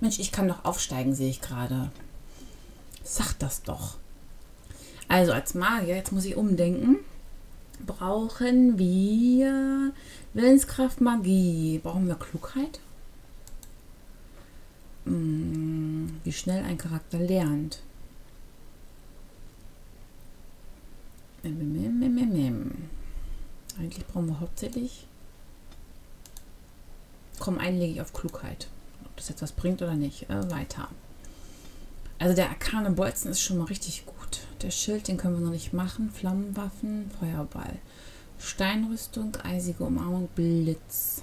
Mensch, ich kann doch aufsteigen, sehe ich gerade. Sag das doch. Also als Magier, jetzt muss ich umdenken, brauchen wir Willenskraft, Magie. Brauchen wir Klugheit? Wie schnell ein Charakter lernt. Eigentlich brauchen wir hauptsächlich... Komm, einen lege ich auf Klugheit. Ob das jetzt was bringt oder nicht. Weiter. Also der Arcane Bolzen ist schon mal richtig gut. Der Schild, den können wir noch nicht machen. Flammenwaffen, Feuerball. Steinrüstung, eisige Umarmung, Blitz.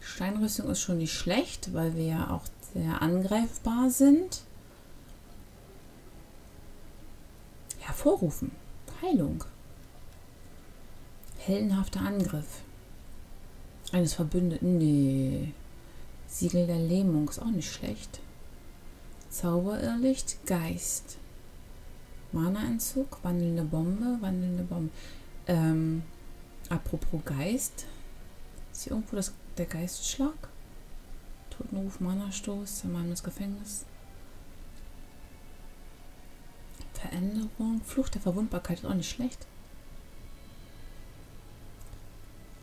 Steinrüstung ist schon nicht schlecht, weil wir ja auch sehr angreifbar sind. Hervorrufen. Heilung. Heldenhafter Angriff. Eines Verbündeten. Nee. Siegel der Lähmung ist auch nicht schlecht. Zauberirrlicht, Geist. Manaentzug, wandelnde Bombe, apropos Geist. Ist hier irgendwo der Geistschlag? Totenruf, Mana Stoß, Zermahmung des Gefängnisses. Veränderung. Flucht der Verwundbarkeit ist auch nicht schlecht.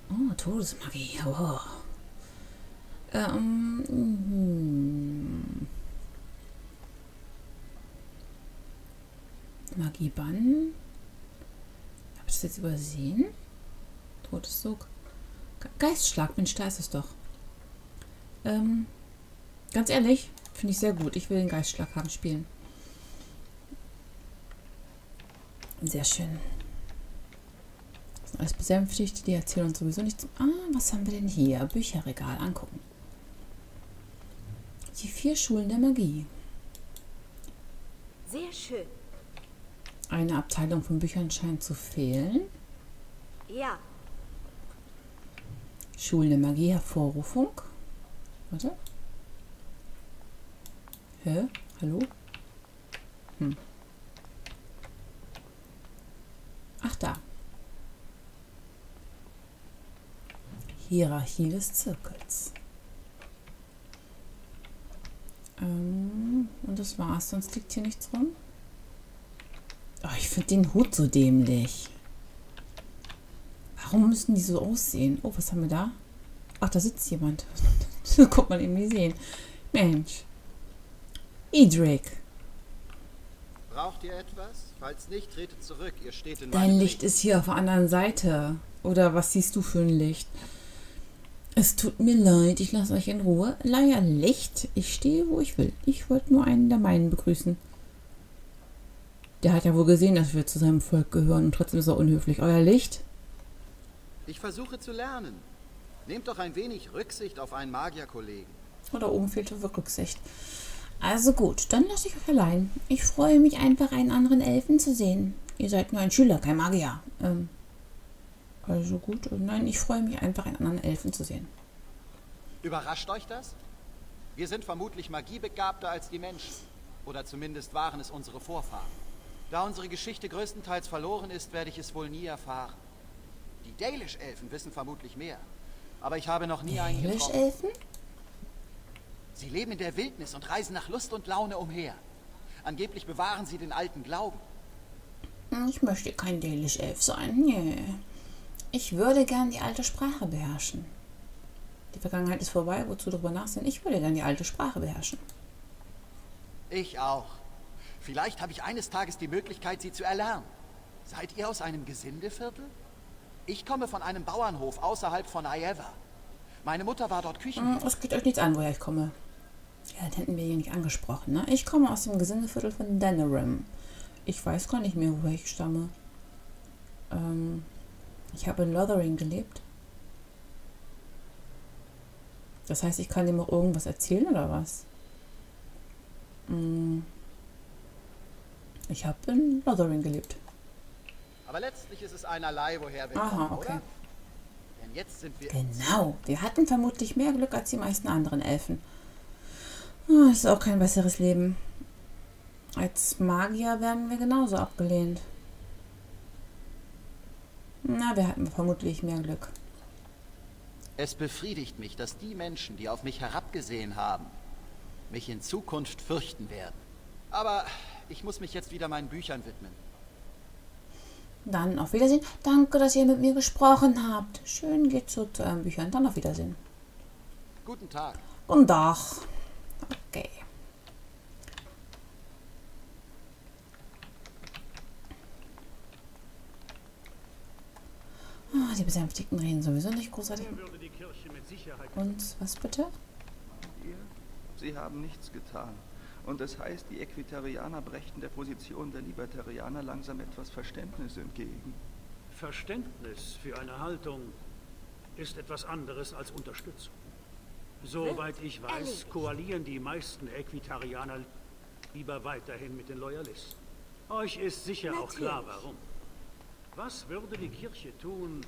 Oh, Todesmagie. Wow. Magiebann. Habe ich das jetzt übersehen? Todeszug. Geistschlag, Mensch, da ist es doch. Ganz ehrlich, finde ich sehr gut. Ich will den Geistschlag haben spielen. Sehr schön. Das sind alles besänftigt. Die erzählen uns sowieso nichts. Was haben wir denn hier? Bücherregal angucken. Die 4 Schulen der Magie. Sehr schön. Eine Abteilung von Büchern scheint zu fehlen. Ja. Schulen der Magie, Hervorrufung. Warte. Hä? Hallo? Ach, da. Hierarchie des Zirkels. Und das war's, sonst liegt hier nichts rum. Oh, ich finde den Hut so dämlich. Warum müssen die so aussehen? Oh, was haben wir da? Ach, da sitzt jemand. So konnte man eben nie sehen. Mensch. Idrick. Braucht ihr etwas? Falls nicht, tretet zurück. Ihr steht in Dein Licht ist hier auf der anderen Seite. Oder was siehst du für ein Licht? Es tut mir leid, ich lasse euch in Ruhe. Leierlicht. Ich stehe, wo ich will. Ich wollte nur einen der meinen begrüßen. Der hat ja wohl gesehen, dass wir zu seinem Volk gehören und trotzdem ist er unhöflich. Euer Licht? Ich versuche zu lernen. Nehmt doch ein wenig Rücksicht auf einen Magierkollegen. Oder oben fehlt doch Rücksicht. Also gut, dann lasse ich euch allein. Ich freue mich einfach, einen anderen Elfen zu sehen. Ihr seid nur ein Schüler, kein Magier. Also gut, nein, ich freue mich einfach, einen anderen Elfen zu sehen. Überrascht euch das? Wir sind vermutlich magiebegabter als die Menschen. Oder zumindest waren es unsere Vorfahren. Da unsere Geschichte größtenteils verloren ist, werde ich es wohl nie erfahren. Die Dalish-Elfen wissen vermutlich mehr, aber ich habe noch nie einen getroffen. Dalish-Elfen? Sie leben in der Wildnis und reisen nach Lust und Laune umher. Angeblich bewahren sie den alten Glauben. Ich möchte kein Dalish-Elf sein, nee. Ich würde gern die alte Sprache beherrschen. Die Vergangenheit ist vorbei, wozu darüber nachsehen? Ich würde gern die alte Sprache beherrschen. Ich auch. Vielleicht habe ich eines Tages die Möglichkeit, sie zu erlernen. Seid ihr aus einem Gesindeviertel? Ich komme von einem Bauernhof außerhalb von Aieva. Meine Mutter war dort Küchenhilfe. Es geht euch nichts an, woher ich komme. Ja, das hätten wir hier nicht angesprochen, ne? Ich komme aus dem Gesindeviertel von Denerim. Ich weiß gar nicht mehr, woher ich stamme. Ich habe in Lothering gelebt. Das heißt, ich kann dem auch irgendwas erzählen, oder was? Ich habe in Lothering gelebt. Aber letztlich ist es einerlei, woher wir kommen, okay. Oder? Denn jetzt sind wir... Genau, wir hatten vermutlich mehr Glück als die meisten anderen Elfen. Oh, das ist auch kein besseres Leben. Als Magier werden wir genauso abgelehnt. Na, wir hatten vermutlich mehr Glück. Es befriedigt mich, dass die Menschen, die auf mich herabgesehen haben, mich in Zukunft fürchten werden. Aber ich muss mich jetzt wieder meinen Büchern widmen. Dann auf Wiedersehen. Danke, dass ihr mit mir gesprochen habt. Schön, geht zu euren Büchern. Dann auf Wiedersehen. Guten Tag. Guten Tag. Okay. Oh, die Besänftigten reden sowieso nicht großartig. Und was bitte? Sie haben nichts getan. Und das heißt, die Äquitarianer brächten der Position der Libertarianer langsam etwas Verständnis entgegen. Verständnis für eine Haltung ist etwas anderes als Unterstützung. Soweit ich weiß, koalieren die meisten Äquitarianer lieber weiterhin mit den Loyalisten. Euch ist sicher auch klar, warum. Was würde die Kirche tun,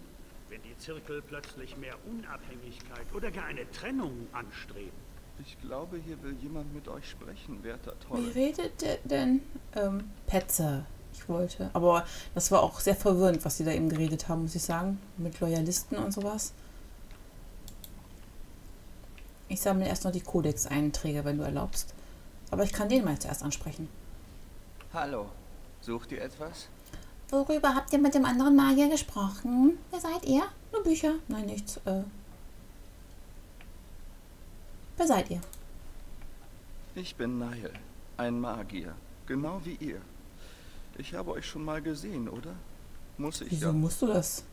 wenn die Zirkel plötzlich mehr Unabhängigkeit oder gar eine Trennung anstreben? Ich glaube, hier will jemand mit euch sprechen, werter Toll. Wie redet der denn? Petze. Ich wollte. Aber das war auch sehr verwirrend, was die da eben geredet haben, muss ich sagen. Mit Loyalisten und sowas. Ich sammle erst noch die Kodex-Einträge, wenn du erlaubst. Aber ich kann den mal zuerst ansprechen. Hallo. Sucht ihr etwas? Worüber habt ihr mit dem anderen Magier gesprochen? Wer seid ihr? Nur Bücher. Nein, nichts. Wer seid ihr? Ich bin Niall, ein Magier, genau wie ihr. Ich habe euch schon mal gesehen, oder? Muss ich? Wieso musst du das?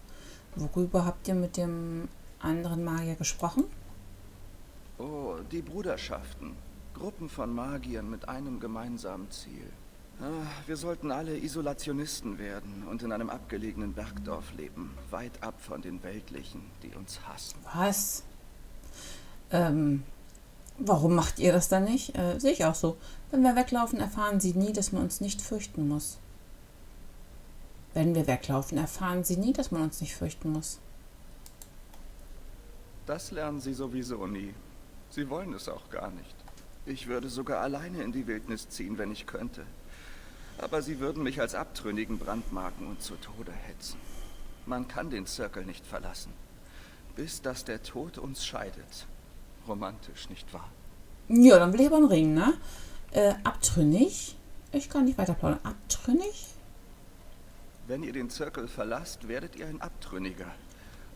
Worüber habt ihr mit dem anderen Magier gesprochen? Oh, die Bruderschaften. Gruppen von Magiern mit einem gemeinsamen Ziel. Ach, wir sollten alle Isolationisten werden und in einem abgelegenen Bergdorf leben, weit ab von den Weltlichen, die uns hassen. Was? Warum macht ihr das dann nicht? Sehe ich auch so. Wenn wir weglaufen, erfahren sie nie, dass man uns nicht fürchten muss. Das lernen sie sowieso nie. Sie wollen es auch gar nicht. Ich würde sogar alleine in die Wildnis ziehen, wenn ich könnte. Aber sie würden mich als Abtrünnigen brandmarken und zu Tode hetzen. Man kann den Zirkel nicht verlassen, bis dass der Tod uns scheidet. Romantisch, nicht wahr? Ja, dann will ich aber einen Ring, ne? Abtrünnig? Ich kann nicht weiter plaudern. Abtrünnig? Wenn ihr den Zirkel verlasst, werdet ihr ein Abtrünniger.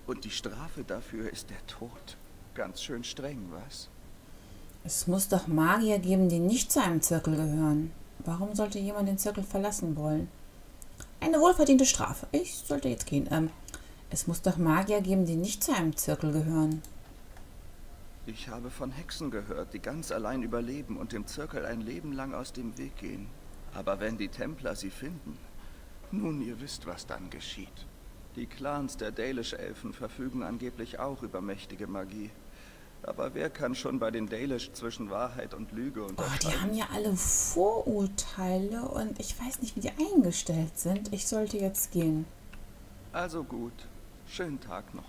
Und die Strafe dafür ist der Tod. Ganz schön streng, was? Es muss doch Magier geben, die nicht zu einem Zirkel gehören. Warum sollte jemand den Zirkel verlassen wollen? Eine wohlverdiente Strafe. Ich sollte jetzt gehen. Es muss doch Magier geben, die nicht zu einem Zirkel gehören. Ich habe von Hexen gehört, die ganz allein überleben und dem Zirkel ein Leben lang aus dem Weg gehen. Aber wenn die Templer sie finden, nun, ihr wisst, was dann geschieht. Die Clans der Dalish-Elfen verfügen angeblich auch über mächtige Magie. Aber wer kann schon bei den Dalish zwischen Wahrheit und Lüge unterscheiden? Oh, die haben ja alle Vorurteile und ich weiß nicht, wie die eingestellt sind. Ich sollte jetzt gehen. Also gut. Schönen Tag noch.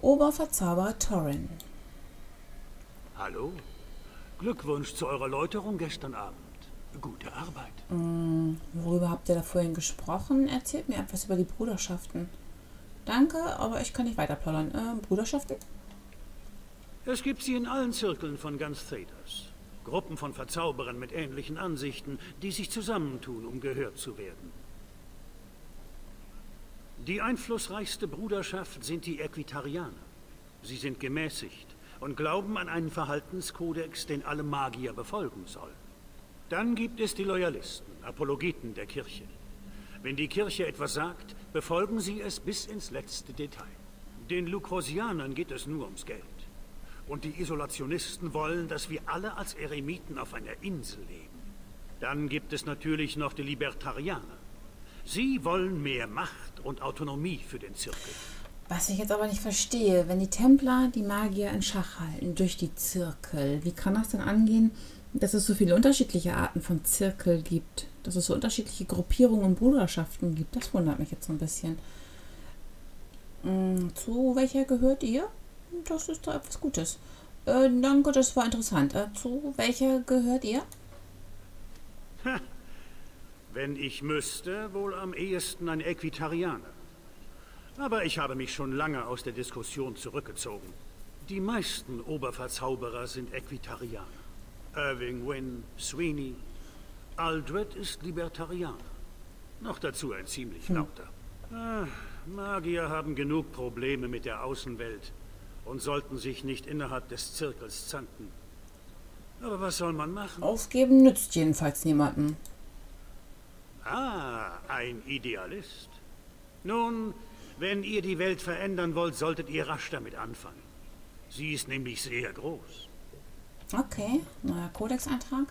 Oberverzauberer Thorin. Hallo. Glückwunsch zu eurer Läuterung gestern Abend. Gute Arbeit. Worüber habt ihr da vorhin gesprochen? Erzählt mir etwas über die Bruderschaften. Danke, aber ich kann nicht weiter plaudern. Bruderschaften? Es gibt sie in allen Zirkeln von ganz Thedas. Gruppen von Verzauberern mit ähnlichen Ansichten, die sich zusammentun, um gehört zu werden. Die einflussreichste Bruderschaft sind die Äquitarianer. Sie sind gemäßigt und glauben an einen Verhaltenskodex, den alle Magier befolgen sollen. Dann gibt es die Loyalisten, Apologeten der Kirche. Wenn die Kirche etwas sagt, befolgen sie es bis ins letzte Detail. Den Lukrosianern geht es nur ums Geld. Und die Isolationisten wollen, dass wir alle als Eremiten auf einer Insel leben. Dann gibt es natürlich noch die Libertarianer. Sie wollen mehr Macht und Autonomie für den Zirkel. Was ich jetzt aber nicht verstehe, wenn die Templer die Magier in Schach halten durch die Zirkel, wie kann das denn angehen, dass es so viele unterschiedliche Arten von Zirkel gibt? Dass es so unterschiedliche Gruppierungen und Bruderschaften gibt? Das wundert mich jetzt so ein bisschen. Zu welcher gehört ihr? Das ist doch etwas Gutes. Danke, das war interessant. Zu welcher gehört ihr? Ha. Wenn ich müsste, wohl am ehesten ein Äquitarianer. Aber ich habe mich schon lange aus der Diskussion zurückgezogen. Die meisten Oberverzauberer sind Äquitarianer. Irving Wynne, Sweeney. Aldred ist Libertarianer. Noch dazu ein ziemlich lauter. Magier haben genug Probleme mit der Außenwelt und sollten sich nicht innerhalb des Zirkels zanken. Aber was soll man machen? Aufgeben nützt jedenfalls niemanden. Ah, ein Idealist. Nun, wenn ihr die Welt verändern wollt, solltet ihr rasch damit anfangen. Sie ist nämlich sehr groß. Okay, neuer Kodexeintrag.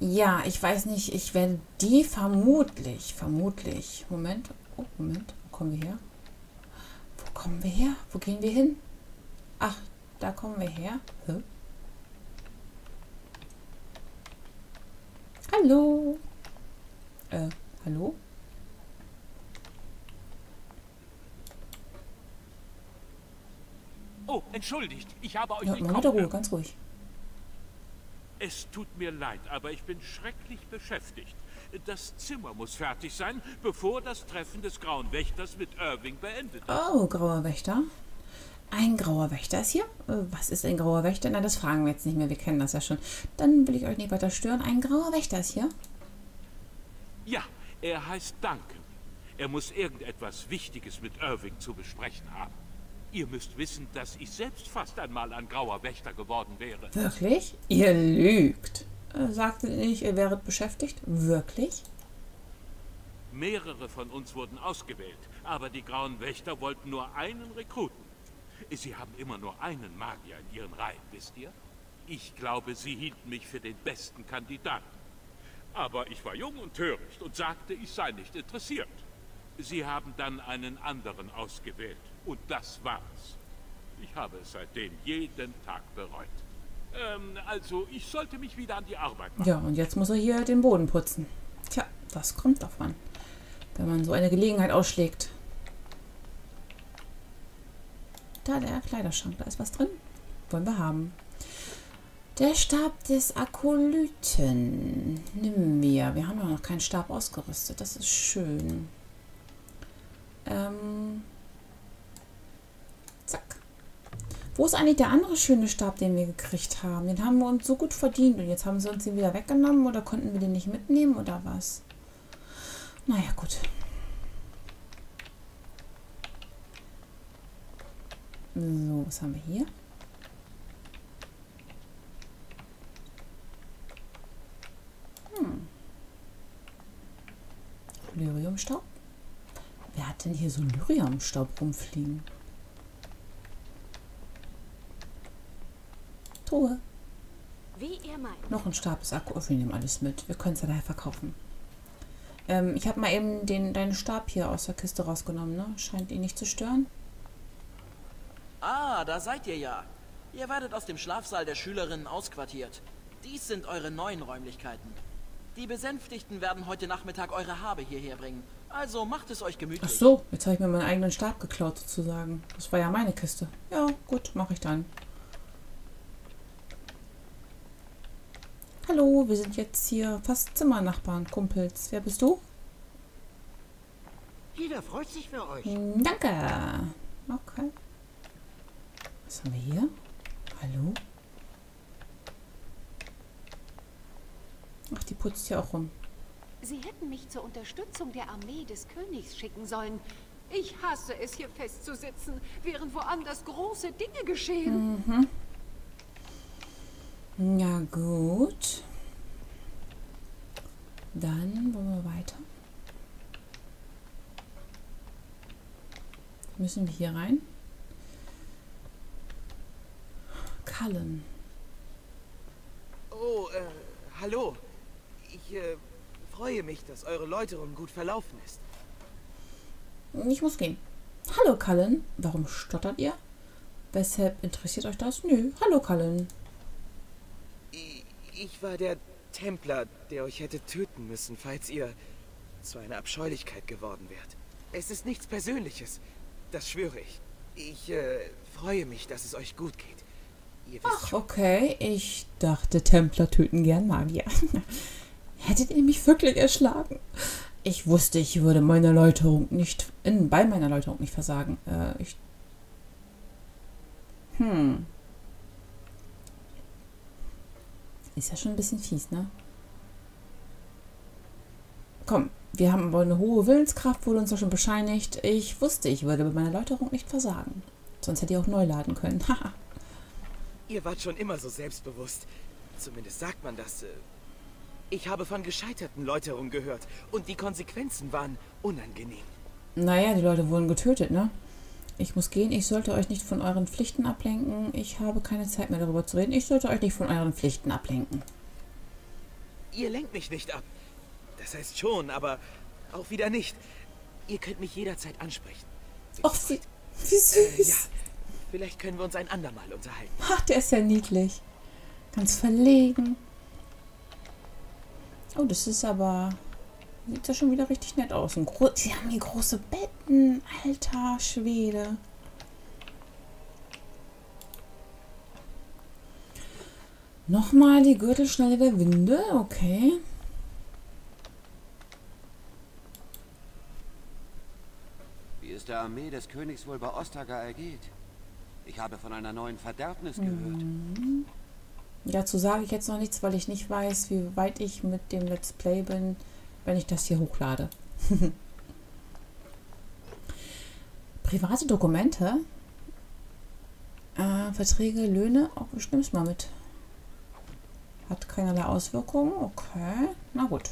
Ja, ich weiß nicht, ich werde die vermutlich. Moment, oh, Moment, wo kommen wir her? Wo kommen wir her? Wo gehen wir hin? Ach, da kommen wir her. Hä? Hallo. Hallo? Oh, entschuldigt, ich habe euch nicht mit der Ruhe, ganz ruhig. Es tut mir leid, aber ich bin schrecklich beschäftigt. Das Zimmer muss fertig sein, bevor das Treffen des Grauen Wächters mit Irving beendet ist. Oh, Grauer Wächter. Ein Grauer Wächter ist hier? Was ist ein Grauer Wächter? Na, das fragen wir jetzt nicht mehr, wir kennen das ja schon. Dann will ich euch nicht weiter stören. Ein Grauer Wächter ist hier? Ja, er heißt Duncan. Er muss irgendetwas Wichtiges mit Irving zu besprechen haben. Ihr müsst wissen, dass ich selbst fast einmal ein Grauer Wächter geworden wäre. Wirklich? Ihr lügt. Sagtet ihr nicht, ihr wäret beschäftigt? Wirklich? Mehrere von uns wurden ausgewählt, aber die Grauen Wächter wollten nur einen Rekruten. Sie haben immer nur einen Magier in ihren Reihen, wisst ihr? Ich glaube, sie hielten mich für den besten Kandidaten. Aber ich war jung und töricht und sagte, ich sei nicht interessiert. Sie haben dann einen anderen ausgewählt. Und das war's. Ich habe es seitdem jeden Tag bereut. Also, ich sollte mich wieder an die Arbeit machen. Ja, und jetzt muss er hier den Boden putzen. Tja, das kommt davon, wenn man so eine Gelegenheit ausschlägt. Da der Kleiderschrank, da ist was drin. Wollen wir haben. Der Stab des Akolyten. Nimm mir. Wir haben doch noch keinen Stab ausgerüstet. Das ist schön. Zack. Wo ist eigentlich der andere schöne Stab, den wir gekriegt haben? Den haben wir uns so gut verdient. Und jetzt haben sie uns den wieder weggenommen oder konnten wir den nicht mitnehmen oder was? Naja, gut. So, was haben wir hier? Lyriumstaub? Wer hat denn hier so einen Lyriumstaub rumfliegen? Truhe. Wie ihr meint. Noch ein Stab des Akkus. Wir nehmen alles mit. Wir können es ja daher verkaufen. Ich habe mal eben deinen Stab hier aus der Kiste rausgenommen, ne? Scheint ihn nicht zu stören. Ah, da seid ihr ja. Ihr werdet aus dem Schlafsaal der Schülerinnen ausquartiert. Dies sind eure neuen Räumlichkeiten. Die Besänftigten werden heute Nachmittag eure Habe hierher bringen. Also macht es euch gemütlich. Ach so, jetzt habe ich mir meinen eigenen Stab geklaut sozusagen. Das war ja meine Kiste. Ja, gut, mache ich dann. Hallo, wir sind jetzt hier fast Zimmernachbarn, Kumpels. Wer bist du? Jeder freut sich für euch. Danke. Okay. Was haben wir hier? Hallo? Ach, die putzt hier auch rum. Sie hätten mich zur Unterstützung der Armee des Königs schicken sollen. Ich hasse es, hier festzusitzen, während woanders große Dinge geschehen. Mhm. Na gut. Dann wollen wir weiter. Müssen wir hier rein? Cullen. Oh, hallo. Ich freue mich, dass eure Läuterung gut verlaufen ist. Ich muss gehen. Hallo, Cullen. Warum stottert ihr? Weshalb interessiert euch das? Nö. Hallo, Cullen. Ich war der Templer, der euch hätte töten müssen, falls ihr zu einer Abscheulichkeit geworden wärt. Es ist nichts Persönliches, das schwöre ich. Ich freue mich, dass es euch gut geht. Ihr wisst Ach, schon. Okay. Ich dachte, Templer töten gern Magier. Hättet ihr mich wirklich erschlagen? Ich wusste, ich würde meine Erläuterung nicht, bei meiner Erläuterung nicht versagen. Ist ja schon ein bisschen fies, ne? Komm, wir haben aber eine hohe Willenskraft, wurde uns doch schon bescheinigt. Ich wusste, ich würde bei meiner Erläuterung nicht versagen. Sonst hätte ich auch neu laden können. Haha. Ihr wart schon immer so selbstbewusst. Zumindest sagt man das. Ich habe von gescheiterten Läuterungen gehört und die Konsequenzen waren unangenehm. Naja, die Leute wurden getötet, ne? Ich muss gehen, ich sollte euch nicht von euren Pflichten ablenken. Ich habe keine Zeit mehr darüber zu reden. Ich sollte euch nicht von euren Pflichten ablenken. Ihr lenkt mich nicht ab. Das heißt schon, aber auch wieder nicht. Ihr könnt mich jederzeit ansprechen. Ach, wie süß. Ja, vielleicht können wir uns ein andermal unterhalten. Ach, der ist ja niedlich. Ganz verlegen. Oh, das ist aber... Sieht ja schon wieder richtig nett aus. Sie haben hier große Betten. Alter Schwede. Nochmal die Gürtelschnelle der Winde. Okay. Wie es der Armee des Königs wohl bei Ostagar ergeht. Ich habe von einer neuen Verderbnis gehört. Dazu sage ich jetzt noch nichts, weil ich nicht weiß, wie weit ich mit dem Let's Play bin, wenn ich das hier hochlade. Private Dokumente, Verträge, Löhne, auch ich nehme es mal mit. Hat keinerlei Auswirkungen, okay, na gut.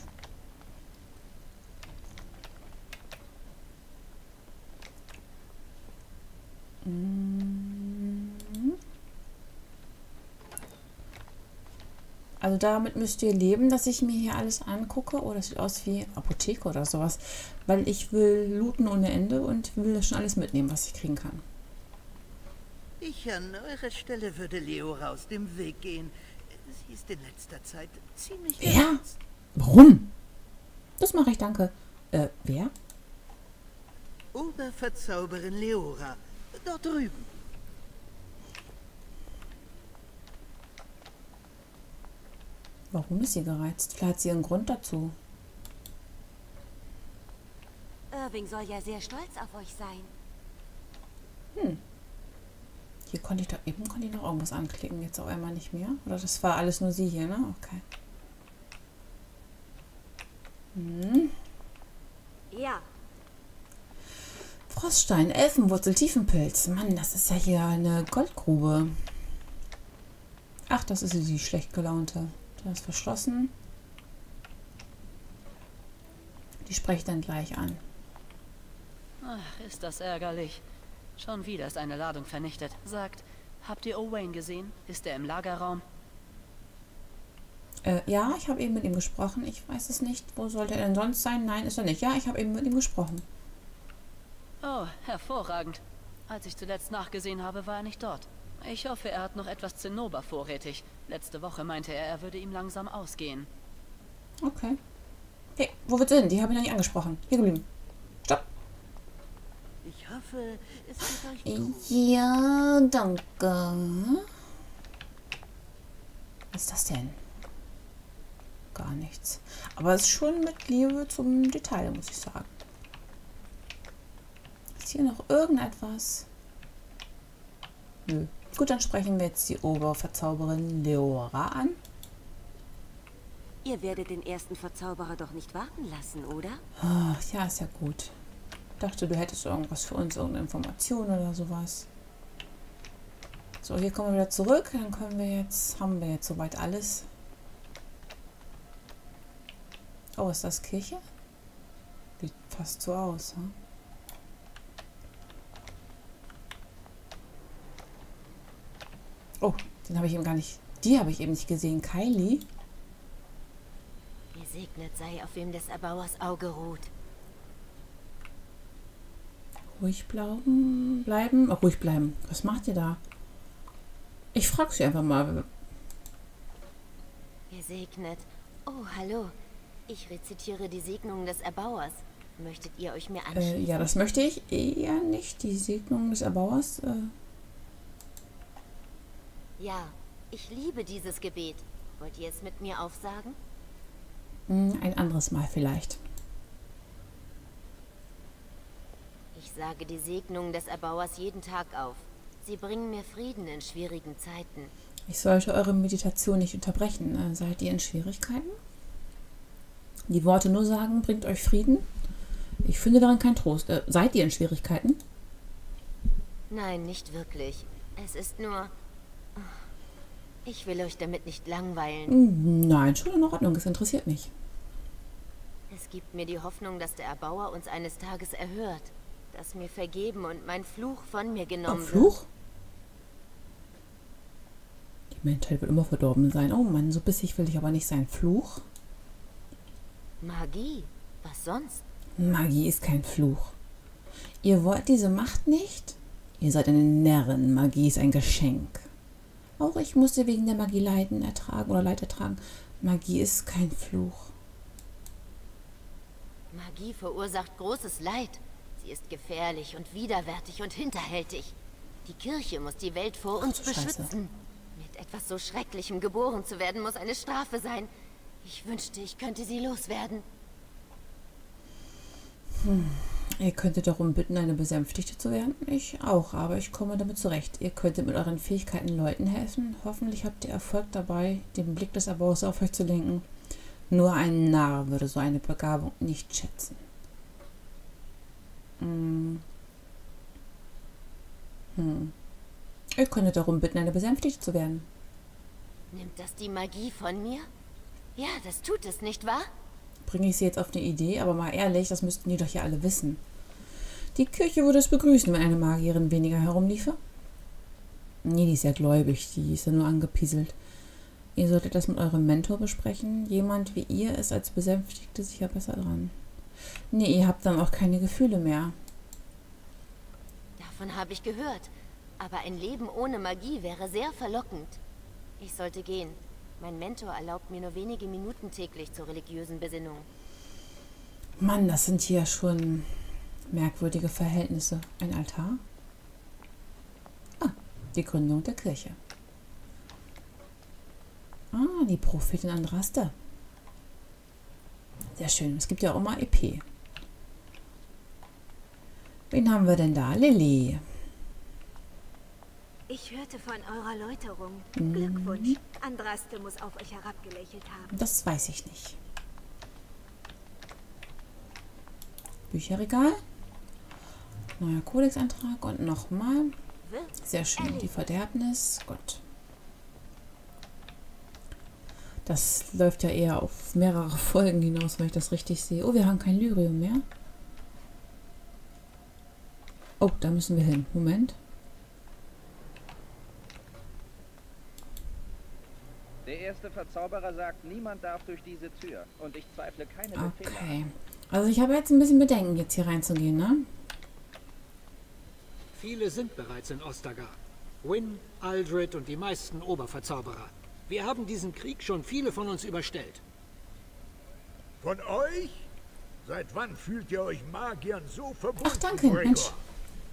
Also damit müsst ihr leben, dass ich mir hier alles angucke. Oh, das sieht aus wie Apotheke oder sowas. Weil ich will looten ohne Ende und will schon alles mitnehmen, was ich kriegen kann. Ich an eurer Stelle würde Leorah aus dem Weg gehen. Sie ist in letzter Zeit ziemlich... Ja? Warum? Das mache ich, danke. Wer? Oberverzauberin Leorah. Dort drüben. Warum ist sie gereizt? Vielleicht hat sie einen Grund dazu. Irving soll ja sehr stolz auf euch sein. Hier konnte ich doch eben noch irgendwas anklicken. Jetzt auch einmal nicht mehr. Oder das war alles nur sie hier, ne? Okay. Ja. Froststein, Elfenwurzel, Tiefenpilz. Mann, das ist ja hier eine Goldgrube. Ach, das ist die schlecht gelaunte. Das ist verschlossen. Die spreche ich dann gleich an. Ach, ist das ärgerlich. Schon wieder ist eine Ladung vernichtet. Sagt, habt ihr Owain gesehen? Ist er im Lagerraum? Ja, ich habe eben mit ihm gesprochen. Ich weiß es nicht. Wo sollte er denn sonst sein? Nein, ist er nicht. Ja, ich habe eben mit ihm gesprochen. Oh, hervorragend. Als ich zuletzt nachgesehen habe, war er nicht dort. Ich hoffe, er hat noch etwas Zinnober vorrätig. Letzte Woche meinte er, er würde ihm langsam ausgehen. Okay. Hey, wo wird's hin? Die haben ihn noch nicht angesprochen. Hier geblieben. Stopp. Ich hoffe, es geht euch gut. Ja, danke. Was ist das denn? Gar nichts. Aber es ist schon mit Liebe zum Detail, muss ich sagen. Ist hier noch irgendetwas? Nö. Gut, dann sprechen wir jetzt die Oberverzauberin Leorah an. Ihr werdet den ersten Verzauberer doch nicht warten lassen, oder? Oh, ja, ist ja gut. Ich dachte, du hättest irgendwas für uns, irgendeine Information oder sowas. So, hier kommen wir wieder zurück. Dann können wir jetzt, haben wir jetzt soweit alles. Oh, ist das Kirche? Sieht fast so aus, hm? Oh, den habe ich eben gar nicht. Die habe ich eben nicht gesehen. Kylie. Gesegnet sei, auf wem des Erbauers Auge ruht. Ruhig bleiben. Oh, ruhig bleiben. Was macht ihr da? Ich frage sie einfach mal. Gesegnet. Oh, hallo. Ich rezitiere die Segnung des Erbauers. Möchtet ihr euch mir anschließen? Ja, das möchte ich eher nicht. Die Segnung des Erbauers. Ja, ich liebe dieses Gebet. Wollt ihr es mit mir aufsagen? Ein anderes Mal vielleicht. Ich sage die Segnung des Erbauers jeden Tag auf. Sie bringen mir Frieden in schwierigen Zeiten. Ich sollte eure Meditation nicht unterbrechen. Seid ihr in Schwierigkeiten? Die Worte nur sagen, bringt euch Frieden? Ich finde daran keinen Trost. Seid ihr in Schwierigkeiten? Nein, nicht wirklich. Es ist nur... Ich will euch damit nicht langweilen. Nein, schon in Ordnung. Es interessiert mich. Es gibt mir die Hoffnung, dass der Erbauer uns eines Tages erhört. Dass mir vergeben und mein Fluch von mir genommen wird. Fluch? Die Menschheit wird immer verdorben sein. Oh Mann, so bissig will ich aber nicht sein. Fluch? Magie? Was sonst? Magie ist kein Fluch. Ihr wollt diese Macht nicht? Ihr seid in den Närren. Magie ist ein Geschenk. Auch ich musste wegen der Magie Leid ertragen. Magie ist kein Fluch. Magie verursacht großes Leid. Sie ist gefährlich und widerwärtig und hinterhältig. Die Kirche muss die Welt vor uns beschützen. Scheiße. Mit etwas so Schrecklichem geboren zu werden, muss eine Strafe sein. Ich wünschte, ich könnte sie loswerden. Ihr könntet darum bitten, eine Besänftigte zu werden? Ich auch, aber ich komme damit zurecht. Ihr könntet mit euren Fähigkeiten Leuten helfen. Hoffentlich habt ihr Erfolg dabei, den Blick des Erbauers auf euch zu lenken. Nur ein Narr würde so eine Begabung nicht schätzen. Ihr könntet darum bitten, eine Besänftigte zu werden. Nimmt das die Magie von mir? Ja, das tut es, nicht wahr? Bringe ich sie jetzt auf eine Idee, aber mal ehrlich, das müssten die doch ja alle wissen. Die Kirche würde es begrüßen, wenn eine Magierin weniger herumliefe. Nee, die ist ja gläubig, die ist ja nur angepieselt. Ihr solltet das mit eurem Mentor besprechen. Jemand wie ihr ist als Besänftigte sicher besser dran. Nee, ihr habt dann auch keine Gefühle mehr. Davon habe ich gehört. Aber ein Leben ohne Magie wäre sehr verlockend. Ich sollte gehen. Mein Mentor erlaubt mir nur wenige Minuten täglich zur religiösen Besinnung. Mann, das sind hier schon merkwürdige Verhältnisse. Ein Altar? Ah, die Gründung der Kirche. Ah, die Prophetin Andraste. Sehr schön. Es gibt ja auch immer EP. Wen haben wir denn da? Lilly. Ich hörte von eurer Läuterung. Glückwunsch. Andraste muss auf euch herabgelächelt haben. Das weiß ich nicht. Bücherregal. Neuer Kodexantrag und nochmal. Sehr schön. Die Verderbnis. Gut. Das läuft ja eher auf mehrere Folgen hinaus, wenn ich das richtig sehe. Oh, wir haben kein Lyrium mehr. Oh, da müssen wir hin. Moment. Der erste Verzauberer sagt, niemand darf durch diese Tür. Und ich zweifle keine Befehle. Okay. Also ich habe jetzt ein bisschen Bedenken, jetzt hier reinzugehen, ne? Viele sind bereits in Ostagar. Wynne, Aldred und die meisten Oberverzauberer. Wir haben diesen Krieg schon viele von uns überstellt. Von euch? Seit wann fühlt ihr euch Magiern so verbunden? Ach, danke, Mensch.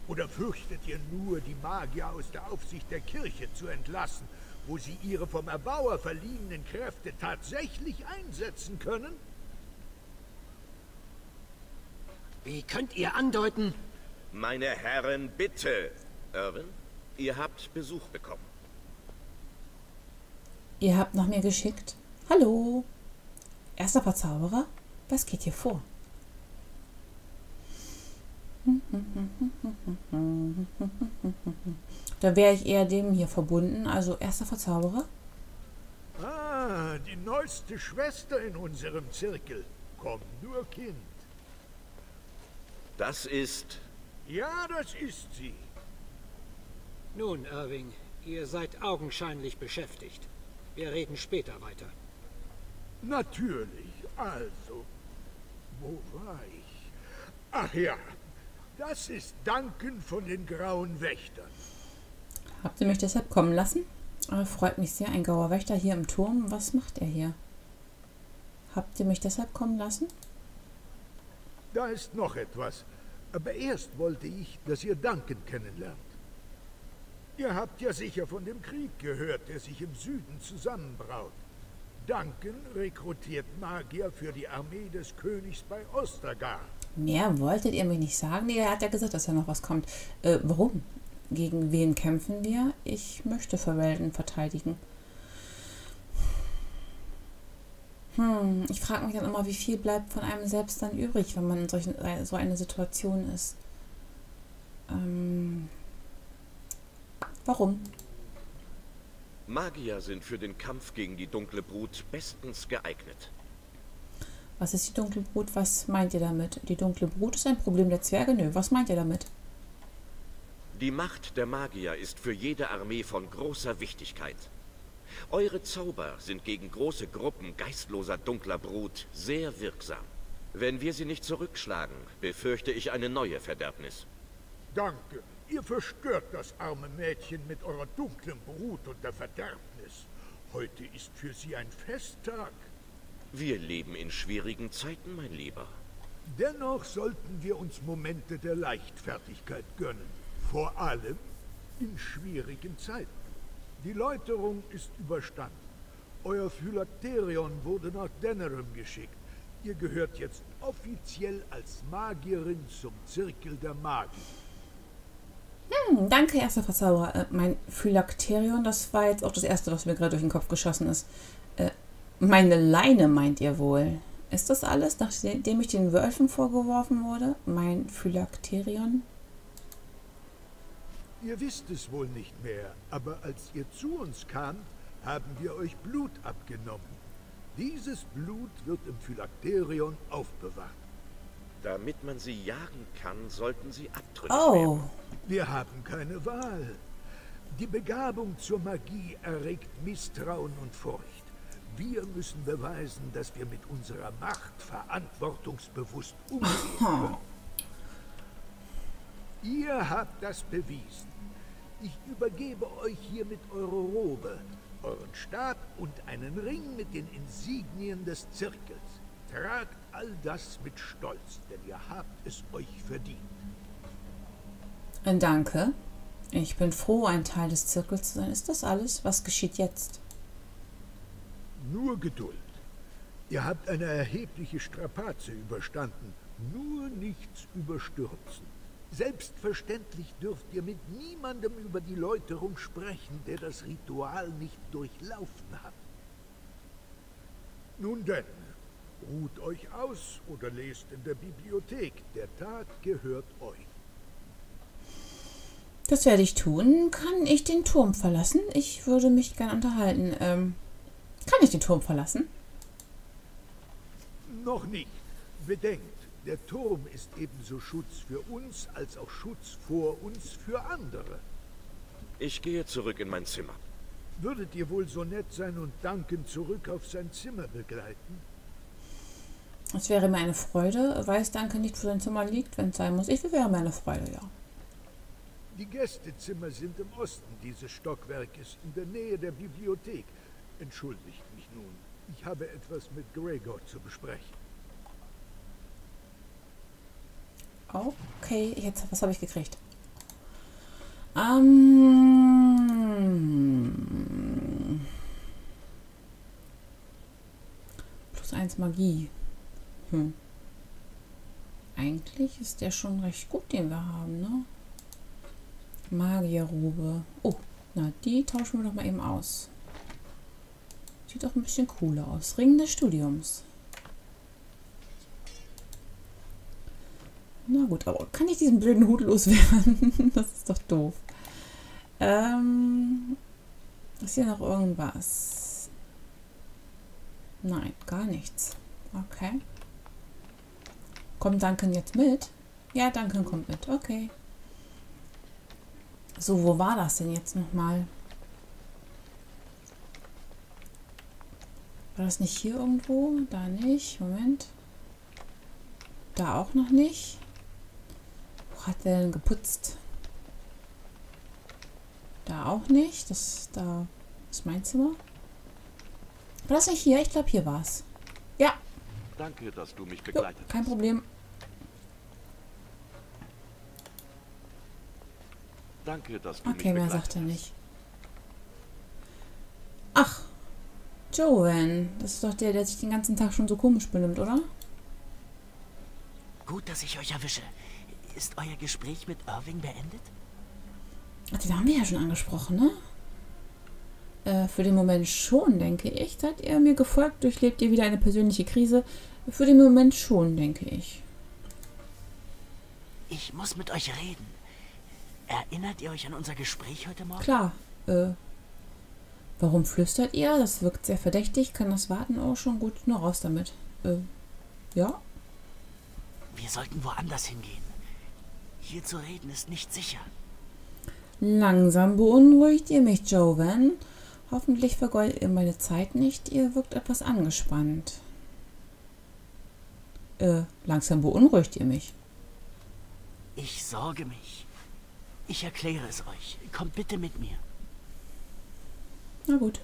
Oder fürchtet ihr nur, die Magier aus der Aufsicht der Kirche zu entlassen, wo sie ihre vom Erbauer verliehenen Kräfte tatsächlich einsetzen können? Wie könnt ihr andeuten? Meine Herren, bitte. Irving, ihr habt Besuch bekommen. Ihr habt nach mir geschickt. Hallo. Erster Verzauberer? Was geht hier vor? Da wäre ich eher dem hier verbunden. Also erster Verzauberer. Ah, die neueste Schwester in unserem Zirkel. Komm nur, Kind. Das ist... Ja, das ist sie. Nun, Irving, ihr seid augenscheinlich beschäftigt. Wir reden später weiter. Natürlich, also. Wo war ich? Ach ja, das ist Duncan von den Grauen Wächtern. Habt ihr mich deshalb kommen lassen? Freut mich sehr, ein Grauer Wächter hier im Turm. Was macht er hier? Habt ihr mich deshalb kommen lassen? Da ist noch etwas. Aber erst wollte ich, dass ihr Duncan kennenlernt. Ihr habt ja sicher von dem Krieg gehört, der sich im Süden zusammenbraut. Duncan rekrutiert Magier für die Armee des Königs bei Ostagar. Mehr wolltet ihr mir nicht sagen? Er hat ja gesagt, dass da noch was kommt. Warum? Gegen wen kämpfen wir? Ich möchte Verwelten verteidigen. Ich frage mich dann immer, wie viel bleibt von einem selbst dann übrig, wenn man in so einer Situation ist. Warum? Magier sind für den Kampf gegen die dunkle Brut bestens geeignet. Was ist die dunkle Brut? Was meint ihr damit? Die dunkle Brut ist ein Problem der Zwerge? Nö, was meint ihr damit? Die Macht der Magier ist für jede Armee von großer Wichtigkeit. Eure Zauber sind gegen große Gruppen geistloser dunkler Brut sehr wirksam. Wenn wir sie nicht zurückschlagen, befürchte ich eine neue Verderbnis. Danke. Ihr verstört das arme Mädchen mit eurer dunklen Brut und der Verderbnis. Heute ist für sie ein Festtag. Wir leben in schwierigen Zeiten, mein Lieber. Dennoch sollten wir uns Momente der Leichtfertigkeit gönnen. Vor allem in schwierigen Zeiten. Die Läuterung ist überstanden. Euer Phylakterion wurde nach Denerim geschickt. Ihr gehört jetzt offiziell als Magierin zum Zirkel der Magie. Danke, erster Verzauberer. Mein Phylakterion, das war jetzt auch das Erste, was mir gerade durch den Kopf geschossen ist. Meine Leine, meint ihr wohl? Ist das alles, nachdem ich den Wölfen vorgeworfen wurde? Mein Phylakterion? Ihr wisst es wohl nicht mehr, aber als ihr zu uns kamt, haben wir euch Blut abgenommen. Dieses Blut wird im Phylakterion aufbewahrt. Damit man sie jagen kann, sollten sie abdrückt werden. Wir haben keine Wahl. Die Begabung zur Magie erregt Misstrauen und Furcht. Wir müssen beweisen, dass wir mit unserer Macht verantwortungsbewusst umgehen können. Ihr habt das bewiesen. Ich übergebe euch hiermit eure Robe, euren Stab und einen Ring mit den Insignien des Zirkels. Tragt all das mit Stolz, denn ihr habt es euch verdient. Danke. Ich bin froh, ein Teil des Zirkels zu sein. Ist das alles? Was geschieht jetzt? Nur Geduld. Ihr habt eine erhebliche Strapaze überstanden. Nur nichts überstürzen. Selbstverständlich dürft ihr mit niemandem über die Läuterung sprechen, der das Ritual nicht durchlaufen hat. Nun denn, ruht euch aus oder lest in der Bibliothek. Der Tag gehört euch. Das werde ich tun. Kann ich den Turm verlassen? Ich würde mich gern unterhalten. Kann ich den Turm verlassen? Noch nicht. Bedenkt, der Turm ist ebenso Schutz für uns, als auch Schutz vor uns für andere. Ich gehe zurück in mein Zimmer. Würdet ihr wohl so nett sein und Duncan zurück auf sein Zimmer begleiten? Es wäre mir eine Freude. Weiß Duncan nicht, wo sein Zimmer liegt, wenn es sein muss. Ich wäre mir eine Freude, ja. Die Gästezimmer sind im Osten dieses Stockwerkes, in der Nähe der Bibliothek. Entschuldigt mich nun. Ich habe etwas mit Gregor zu besprechen. Okay, jetzt, was habe ich gekriegt? +1 Magie. Eigentlich ist der schon recht gut, den wir haben, ne? Magierrobe. Oh, na, die tauschen wir doch mal eben aus. Sieht doch ein bisschen cooler aus. Ring des Studiums. Na gut, aber kann ich diesen blöden Hut loswerden? Das ist doch doof. Ist hier noch irgendwas? Nein, gar nichts. Okay. Kommt Duncan jetzt mit? Ja, Duncan kommt mit. Okay. So, wo war das denn jetzt nochmal? War das nicht hier irgendwo? Da nicht. Moment. Da auch noch nicht. Hat der denn geputzt? Da auch nicht. Da ist mein Zimmer. War das nicht hier? Ich glaube, hier war es. Ja. Danke, dass du mich begleitet hast. Kein Problem. Danke, dass du mich begleitet hast. Okay, mehr sagt er nicht. Ach. Jowan. Das ist doch der, der sich den ganzen Tag schon so komisch benimmt, oder? Gut, dass ich euch erwische. Ist euer Gespräch mit Irving beendet? Ach, den haben wir ja schon angesprochen, ne? Für den Moment schon, denke ich. Seid ihr mir gefolgt? Durchlebt ihr wieder eine persönliche Krise? Für den Moment schon, denke ich. Ich muss mit euch reden. Erinnert ihr euch an unser Gespräch heute Morgen? Klar. Warum flüstert ihr? Das wirkt sehr verdächtig. Kann das warten? Oh, schon gut. Nur raus damit. Ja? Wir sollten woanders hingehen. Hier zu reden ist nicht sicher. Langsam beunruhigt ihr mich, Jowan. Hoffentlich vergeudet ihr meine Zeit nicht. Ihr wirkt etwas angespannt. Langsam beunruhigt ihr mich. Ich sorge mich. Ich erkläre es euch. Kommt bitte mit mir. Na gut.